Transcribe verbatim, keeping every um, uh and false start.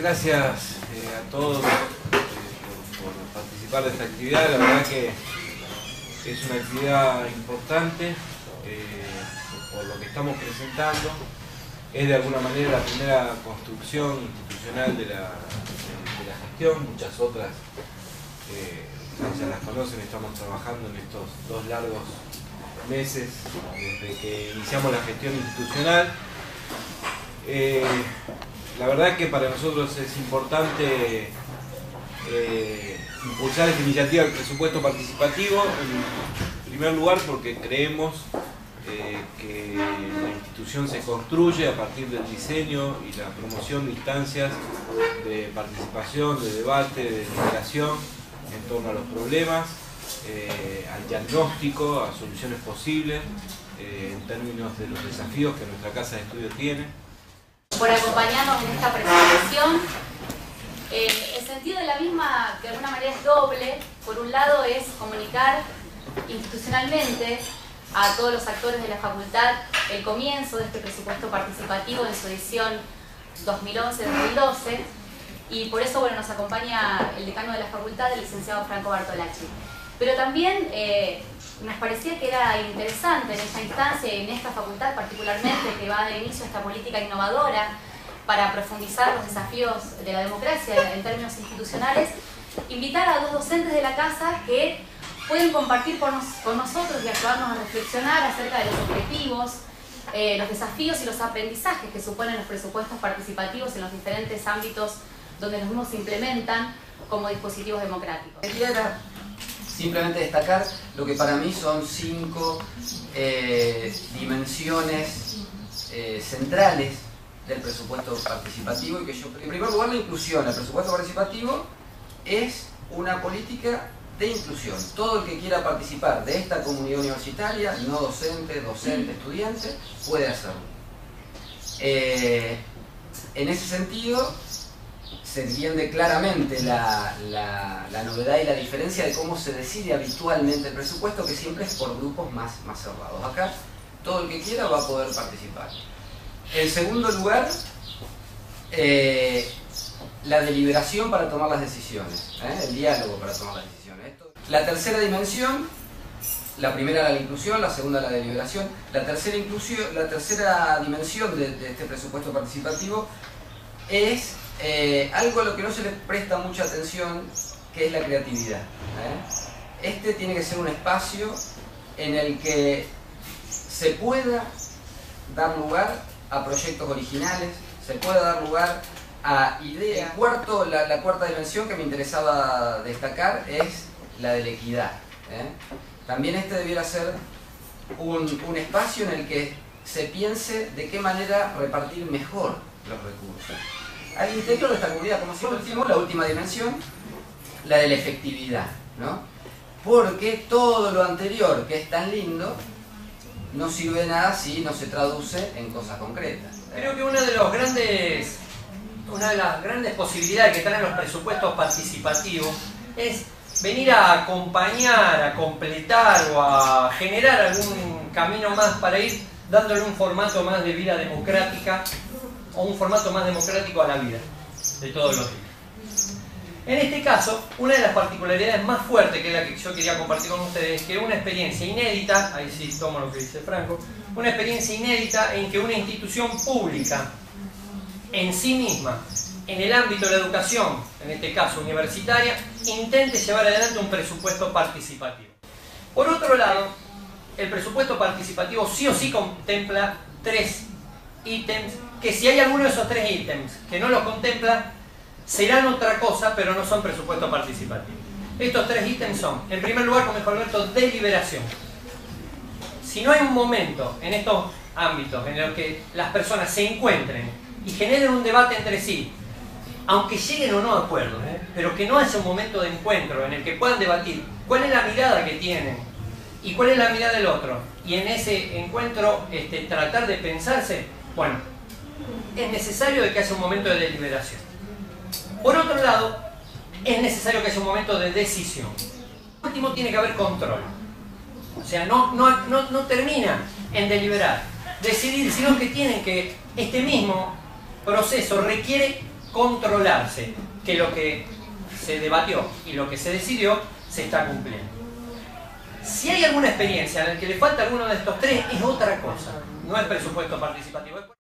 Gracias eh, a todos eh, por, por participar de esta actividad. La verdad que es una actividad importante eh, por lo que estamos presentando. Es de alguna manera la primera construcción institucional de la, de, de la gestión. Muchas otras eh, ya las conocen, estamos trabajando en estos dos largos meses desde que iniciamos la gestión institucional. Eh, La verdad que para nosotros es importante eh, impulsar esta iniciativa del presupuesto participativo, en primer lugar porque creemos eh, que la institución se construye a partir del diseño y la promoción de instancias de participación, de debate, de deliberación en torno a los problemas, eh, al diagnóstico, a soluciones posibles eh, en términos de los desafíos que nuestra casa de estudio tiene. Por acompañarnos en esta presentación. Eh, el sentido de la misma, de alguna manera, es doble. Por un lado es comunicar institucionalmente a todos los actores de la facultad el comienzo de este presupuesto participativo en su edición dos mil once dos mil doce, y por eso bueno, nos acompaña el decano de la facultad, el licenciado Franco Bartolacci. Pero también eh, nos parecía que era interesante en esta instancia y en esta facultad particularmente, que va de inicio a esta política innovadora para profundizar los desafíos de la democracia en términos institucionales, invitar a dos docentes de la casa que pueden compartir con, nos, con nosotros y ayudarnos a reflexionar acerca de los objetivos, eh, los desafíos y los aprendizajes que suponen los presupuestos participativos en los diferentes ámbitos donde los mismos se implementan como dispositivos democráticos. Simplemente destacar lo que para mí son cinco eh, dimensiones eh, centrales del presupuesto participativo. Y que yo, en primer lugar, la inclusión. El presupuesto participativo es una política de inclusión. Todo el que quiera participar de esta comunidad universitaria, no docente, docente, estudiante, puede hacerlo. Eh, en ese sentido, se entiende claramente la, la, la novedad y la diferencia de cómo se decide habitualmente el presupuesto, que siempre es por grupos más, más cerrados. Acá todo el que quiera va a poder participar. En segundo lugar, eh, la deliberación para tomar las decisiones, ¿eh? el diálogo para tomar las decisiones. Esto. La tercera dimensión, la primera la inclusión, la segunda la deliberación. La tercera, inclusión, la tercera dimensión de, de este presupuesto participativo es Eh, algo a lo que no se le presta mucha atención, que es la creatividad, ¿eh? Este tiene que ser un espacio en el que se pueda dar lugar a proyectos originales, se pueda dar lugar a ideas. El cuarto, la, la cuarta dimensión que me interesaba destacar es la de la equidad, ¿eh? También este debiera ser un, un espacio en el que se piense de qué manera repartir mejor los recursos. Al intento de esta comunidad, como siempre decimos, la última dimensión, la de la efectividad, ¿no? Porque todo lo anterior, que es tan lindo, no sirve de nada si no se traduce en cosas concretas. Creo que una de, los grandes, una de las grandes posibilidades que traen los presupuestos participativos es venir a acompañar, a completar o a generar algún camino más para ir dándole un formato más de vida democrática, o un formato más democrático a la vida de todos los días. En este caso, una de las particularidades más fuertes, que es la que yo quería compartir con ustedes, es que una experiencia inédita, ahí sí tomo lo que dice Franco, una experiencia inédita en que una institución pública en sí misma, en el ámbito de la educación, en este caso universitaria, intente llevar adelante un presupuesto participativo. Por otro lado, el presupuesto participativo sí o sí contempla tres ítems, que si hay alguno de esos tres ítems que no los contempla, serán otra cosa, pero no son presupuesto participativo. Estos tres ítems son, en primer lugar, como dijo Alberto, deliberación. Si no hay un momento en estos ámbitos en el que las personas se encuentren y generen un debate entre sí, aunque lleguen o no a acuerdos, ¿eh? pero que no haya un momento de encuentro en el que puedan debatir cuál es la mirada que tienen y cuál es la mirada del otro, y en ese encuentro este, tratar de pensarse, bueno, es necesario de que haya un momento de deliberación. Por otro lado, es necesario que haya un momento de decisión. Por último, tiene que haber control. O sea, no, no, no, no termina en deliberar, decidir, sino que tienen que, este mismo proceso requiere controlarse, que lo que se debatió y lo que se decidió se está cumpliendo. Si hay alguna experiencia en la que le falta alguno de estos tres, es otra cosa, no es presupuesto participativo.